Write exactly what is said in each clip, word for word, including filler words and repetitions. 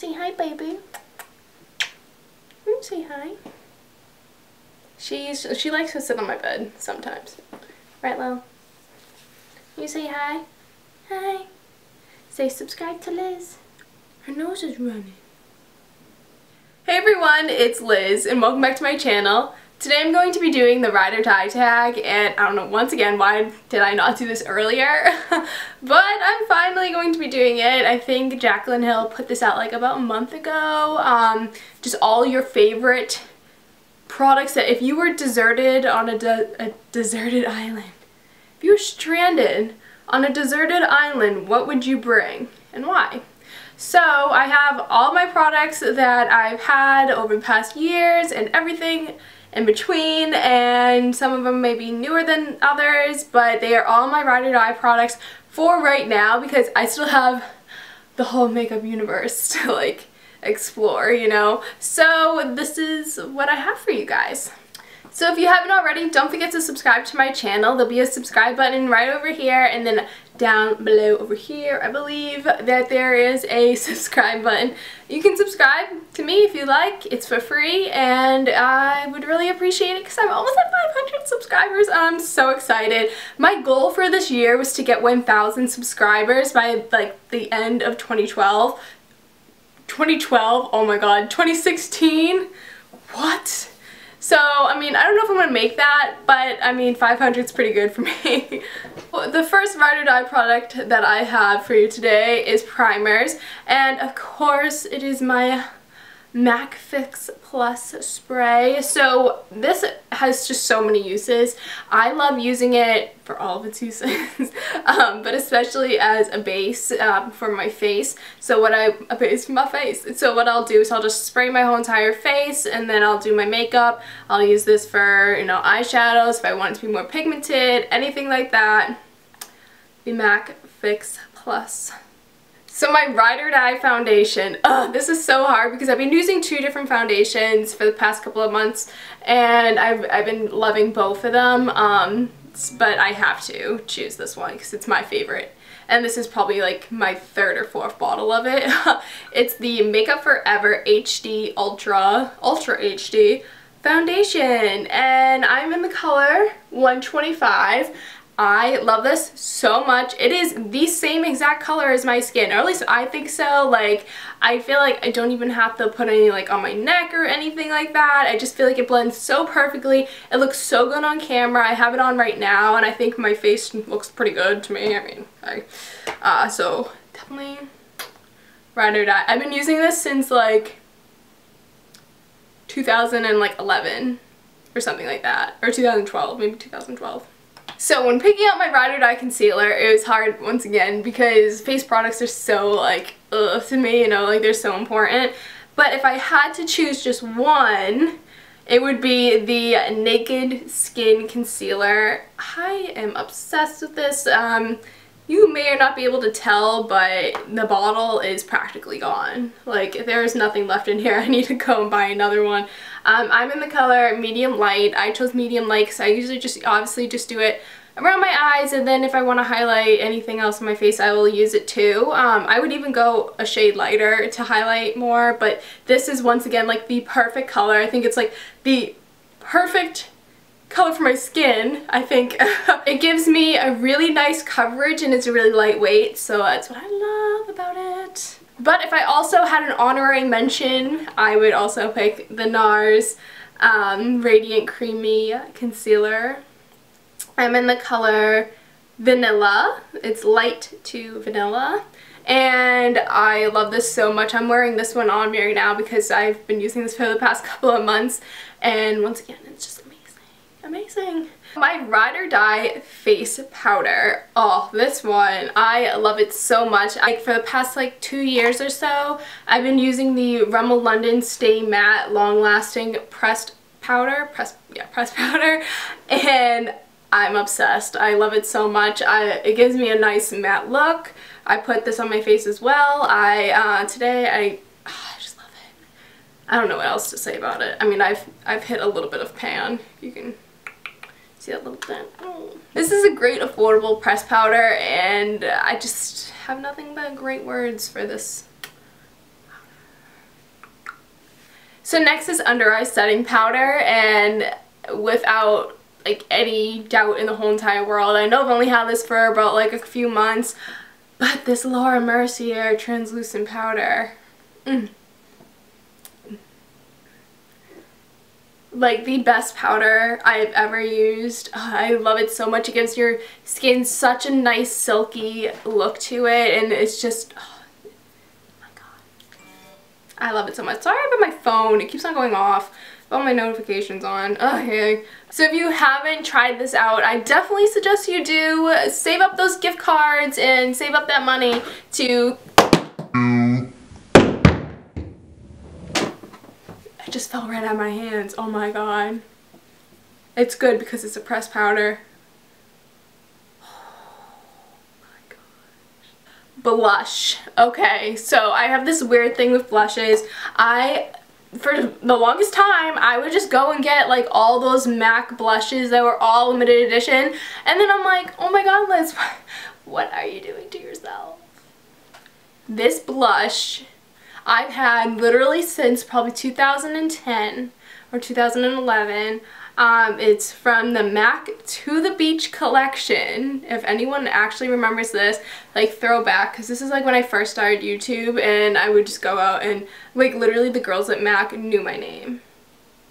Say hi, baby. Say hi. She's she likes to sit on my bed sometimes. Right, Lil? You say hi. Hi. Say subscribe to Liz. Her nose is running. Hey everyone, it's Liz and welcome back to my channel. Today I'm going to be doing the ride or die tag, and I don't know, once again, why did I not do this earlier? But I'm finally going to be doing it. I think Jaclyn Hill put this out like about a month ago. Um, just all your favorite products that if you were deserted on a, de a deserted island, if you were stranded on a deserted island, what would you bring and why? So I have all my products that I've had over the past years and everything in between, and some of them may be newer than others, but they are all my ride or die products for right now because I still have the whole makeup universe to like explore, you know. So this is what I have for you guys. So if you haven't already, don't forget to subscribe to my channel. There'll be a subscribe button right over here, and then down below over here, I believe that there is a subscribe button. You can subscribe to me if you like. It's for free, and I would really appreciate it because I'm almost at five hundred subscribers. I'm so excited. My goal for this year was to get one thousand subscribers by like the end of twenty twelve. twenty twelve, oh my god, twenty sixteen? What? So, I mean, I don't know if I'm going to make that, but, I mean, five hundred is pretty good for me. The first ride or die product that I have for you today is primers, and, of course, it is my MAC Fix Plus spray. So, this has just so many uses. I love using it for all of its uses, um, but especially as a base um, for my face. So what I, a base for my face. So what I'll do is I'll just spray my whole entire face, and then I'll do my makeup. I'll use this for, you know, eyeshadows, if I want it to be more pigmented, anything like that. The MAC Fix Plus. So my ride or die foundation, ugh, this is so hard because I've been using two different foundations for the past couple of months, and I've, I've been loving both of them, um, but I have to choose this one because it's my favorite. And this is probably like my third or fourth bottle of it. It's the Make Up For Ever H D Ultra, Ultra H D Foundation, and I'm in the color one twenty-five. I love this so much. It is the same exact color as my skin, or at least I think so. Like, I feel like I don't even have to put any like on my neck or anything like that. I just feel like it blends so perfectly. It looks so good on camera. I have it on right now, and I think my face looks pretty good to me. I mean, I, uh, so definitely ride or die. I've been using this since like two thousand eleven or something like that, or two thousand twelve, maybe two thousand twelve. So when picking out my ride or die concealer, it was hard once again because face products are so like, ugh, to me, you know, like they're so important. But if I had to choose just one, it would be the Naked Skin Concealer. I am obsessed with this. Um, you may or not be able to tell, but the bottle is practically gone. Like, there is nothing left in here. I need to go and buy another one. Um, I'm in the color medium light. I chose medium light because I usually just obviously just do it around my eyes, and then if I want to highlight anything else on my face, I will use it too. Um, I would even go a shade lighter to highlight more, but this is once again like the perfect color. I think it's like the perfect color for my skin, I think. It gives me a really nice coverage, and it's really lightweight, so that's what I love about it. But if I also had an honorary mention, I would also pick the NARS um, Radiant Creamy Concealer. I'm in the color Vanilla. It's light to vanilla. And I love this so much. I'm wearing this one on right now because I've been using this for the past couple of months. And once again, it's just amazing. Amazing. My ride or die face powder. Oh, this one. I love it so much. Like, for the past like two years or so, I've been using the Rimmel London Stay Matte Long Lasting Pressed Powder. Pressed, yeah, pressed powder. And I'm obsessed. I love it so much. I, it gives me a nice matte look. I put this on my face as well. I, uh, today I, oh, I just love it. I don't know what else to say about it. I mean, I've, I've hit a little bit of pan. You can see that little dent? Oh. This is a great affordable pressed powder, and I just have nothing but great words for this powder. So next is under eye setting powder, and without like any doubt in the whole entire world, I know I've only had this for about like a few months, but this Laura Mercier translucent powder, mm. like the best powder I've ever used. I love it so much. It gives your skin such a nice silky look to it, and it's just, oh my god, I love it so much. Sorry about my phone, it keeps on going off. All my notifications on. Oh, hey. So if you haven't tried this out, I definitely suggest you do. Save up those gift cards and save up that money to... It just fell right out of my hands. Oh my god. It's good because it's a pressed powder. Blush. Okay, so I have this weird thing with blushes. I... For the longest time, I would just go and get like all those MAC blushes that were all limited edition, and then I'm like, oh my god, Liz, what are you doing to yourself? This blush I've had literally since probably two thousand ten or two thousand eleven. Um, it's from the MAC To The Beach collection, if anyone actually remembers this, like throwback, because this is like when I first started YouTube, and I would just go out and like literally the girls at MAC knew my name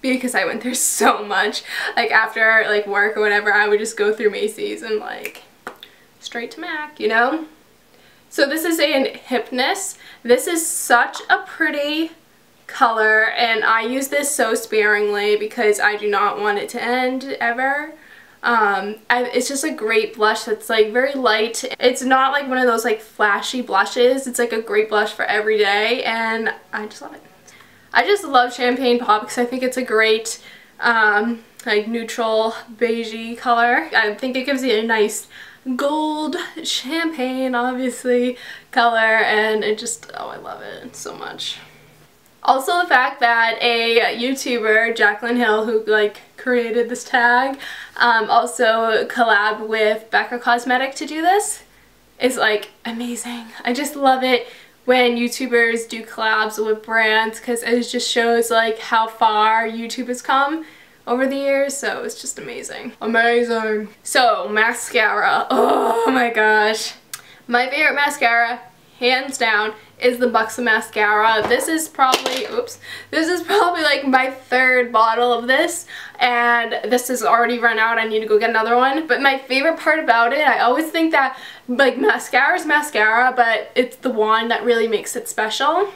because I went there so much. Like after like work or whatever, I would just go through Macy's and like straight to MAC, you know? So this is in Hypnus. This is such a pretty color, and I use this so sparingly because I do not want it to end ever. Um, I, it's just a great blush that's like very light. It's not like one of those like flashy blushes. It's like a great blush for every day, and I just love it. I just love Champagne Pop because I think it's a great um, like neutral beigey color. I think it gives you a nice gold champagne obviously color, and it just, oh, I love it so much. Also the fact that a YouTuber, Jaclyn Hill, who like created this tag, um, also collabed with Becca Cosmetic to do this is like amazing. I just love it when YouTubers do collabs with brands because it just shows like how far YouTube has come over the years, so it's just amazing. Amazing. So mascara, oh my gosh. My favorite mascara, hands down, is the Buxa Mascara. This is probably, oops, this is probably like my third bottle of this, and this is already run out. I need to go get another one. But my favorite part about it, I always think that like mascara is mascara, but it's the wand that really makes it special.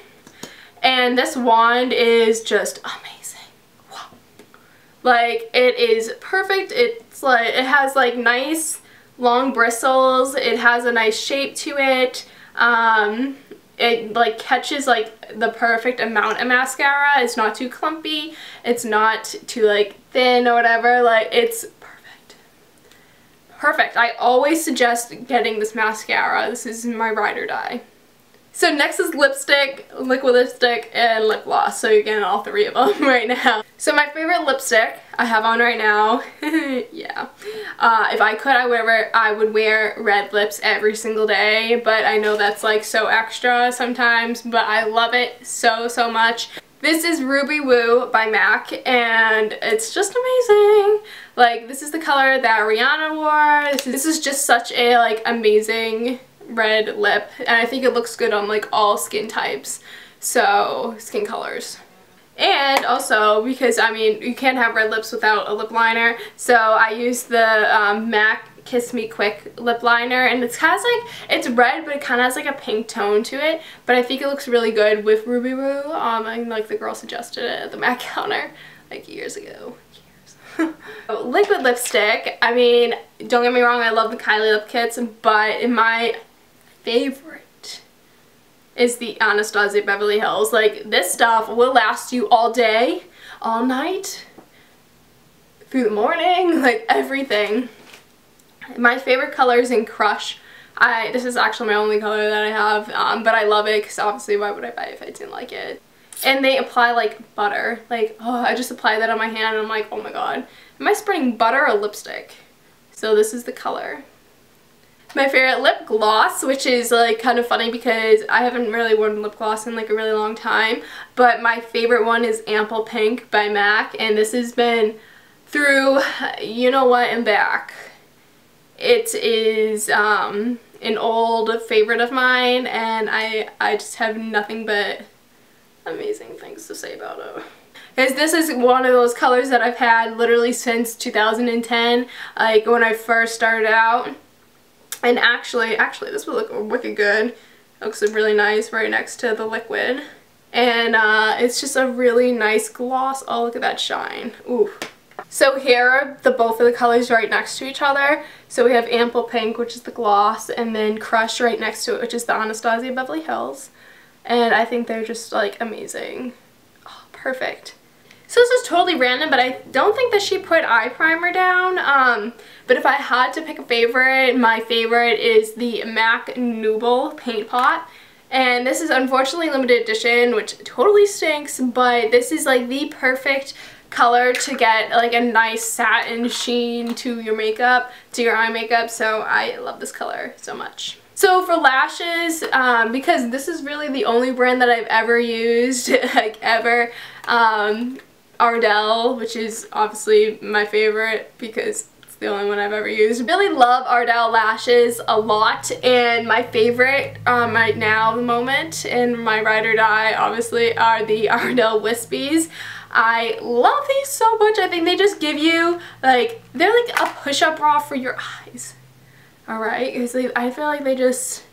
And this wand is just amazing. Wow. Like it is perfect. It's like, it has like nice long bristles. It has a nice shape to it. Um, It like catches like the perfect amount of mascara. It's not too clumpy, it's not too like thin or whatever. Like it's perfect. Perfect. I always suggest getting this mascara. This is my ride or die. So next is lipstick, liquid lipstick, and lip gloss. So you're getting all three of them right now. So my favorite lipstick I have on right now, yeah. Uh, if I could, I would, wear, I would wear red lips every single day, but I know that's like so extra sometimes, but I love it so, so much. This is Ruby Woo by MAC, and it's just amazing. Like this is the color that Rihanna wore. This is, this is just such a like amazing red lip, and I think it looks good on like all skin types, so skin colors. And also because I mean you can't have red lips without a lip liner, so I use the um, MAC Kiss Me Quick lip liner, and it's kind of like, it's red but it kind of has like a pink tone to it, but I think it looks really good with Ruby Woo. Um, and like the girl suggested it at the MAC counter like years ago. Liquid lipstick, I mean don't get me wrong, I love the Kylie lip kits, but in my favorite is the Anastasia Beverly Hills. Like this stuff will last you all day, all night, through the morning, like everything. My favorite color is in Crush. I this is actually my only color that I have, um, but I love it because obviously why would I buy it if I didn't like it? And they apply like butter. Like, oh, I just apply that on my hand and I'm like, oh my god, am I spraying butter or lipstick? So this is the color. my favorite lip gloss, which is like kind of funny because I haven't really worn lip gloss in like a really long time, but my favorite one is Ample Pink by MAC, and this has been through you know what and back. It is um, an old favorite of mine, and I, I just have nothing but amazing things to say about it. Because this is one of those colors that I've had literally since two thousand ten, like when I first started out. And actually, actually this would look wicked good. It looks really nice right next to the liquid. And uh, it's just a really nice gloss. Oh, look at that shine. Ooh. So here are the both of the colors right next to each other. So we have Ample Pink, which is the gloss, and then Crush right next to it, which is the Anastasia Beverly Hills. And I think they're just like amazing. Oh, perfect. So this is totally random, but I don't think that she put eye primer down, um, but if I had to pick a favorite, my favorite is the MAC Noble Paint Pot. And this is unfortunately limited edition, which totally stinks, but this is like the perfect color to get like a nice satin sheen to your makeup, to your eye makeup, so I love this color so much. So for lashes, um, because this is really the only brand that I've ever used, like ever, um, Ardell, which is obviously my favorite because it's the only one I've ever used. Really love Ardell lashes a lot, and my favorite um, right now, the moment, and my ride or die obviously are the Ardell Wispies. I love these so much. I think they just give you like, they're like a push-up bra for your eyes. Alright, because I feel like they just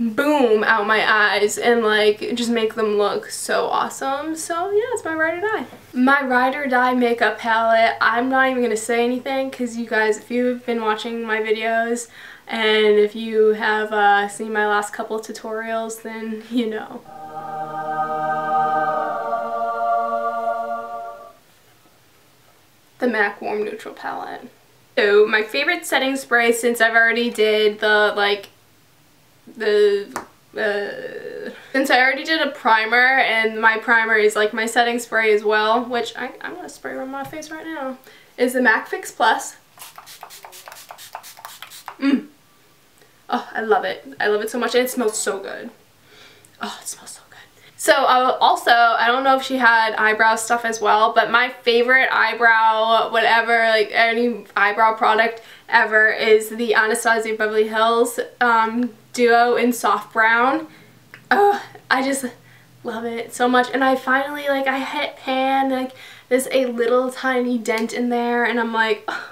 boom out my eyes and like just make them look so awesome. So yeah, it's my ride or die. My ride or die makeup palette, I'm not even going to say anything because you guys, if you've been watching my videos and if you have uh, seen my last couple tutorials, then you know. The MAC Warm Neutral palette. So my favorite setting spray, since I've already did the like the uh, since I already did a primer, and my primer is like my setting spray as well, which I, I'm gonna spray on my face right now, is the Mac Fix Plus. Mm. Oh, I love it. I love it so much, and it smells so good. Oh, it smells so good. So uh, also, I don't know if she had eyebrow stuff as well, but my favorite eyebrow, whatever, like any eyebrow product ever, is the Anastasia Beverly Hills um, Duo in Soft Brown. Oh, I just love it so much. And I finally, like, I hit pan, like, there's a little tiny dent in there, and I'm like, oh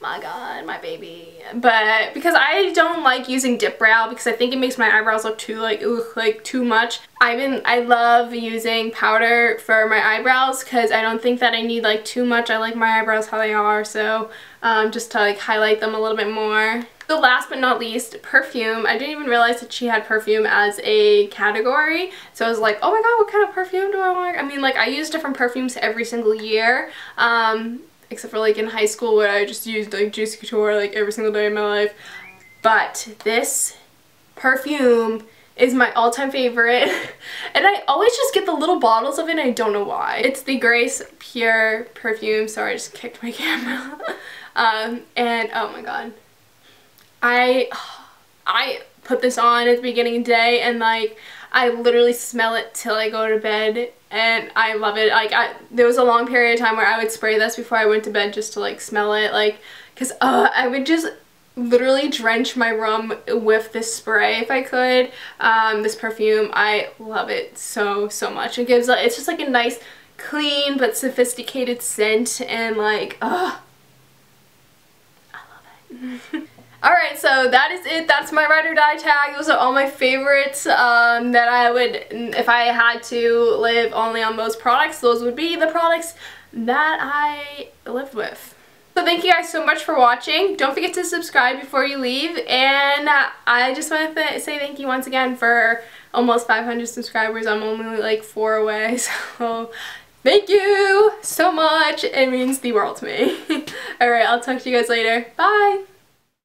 my god, my baby. But because I don't like using dip brow because I think it makes my eyebrows look too like ugh, like too much. I mean, I love using powder for my eyebrows because I don't think that I need like too much. I like my eyebrows how they are, so um, just to like highlight them a little bit more. So last but not least, perfume. I didn't even realize that she had perfume as a category. So I was like, oh my god, what kind of perfume do I want? I mean, like I use different perfumes every single year. Um, Except for like in high school where I just used like Juicy Couture like every single day of my life. But this perfume is my all-time favorite. And I always just get the little bottles of it and I don't know why. It's the Grace Pure Perfume. Sorry, I just kicked my camera. um, and oh my god. I, I put this on at the beginning of the day and like I literally smell it till I go to bed. And I love it. Like I, there was a long period of time where I would spray this before I went to bed just to like smell it, like, cause uh, I would just literally drench my room with this spray if I could. Um, this perfume, I love it so so much. It gives, like, it's just like a nice, clean but sophisticated scent, and like, uh, I love it. Alright, so that is it. That's my ride or die tag. Those are all my favorites um, that I would, if I had to live only on those products, those would be the products that I lived with. So thank you guys so much for watching. Don't forget to subscribe before you leave. And I just want to say thank you once again for almost five hundred subscribers. I'm only like four away, so thank you so much. It means the world to me. Alright, I'll talk to you guys later. Bye!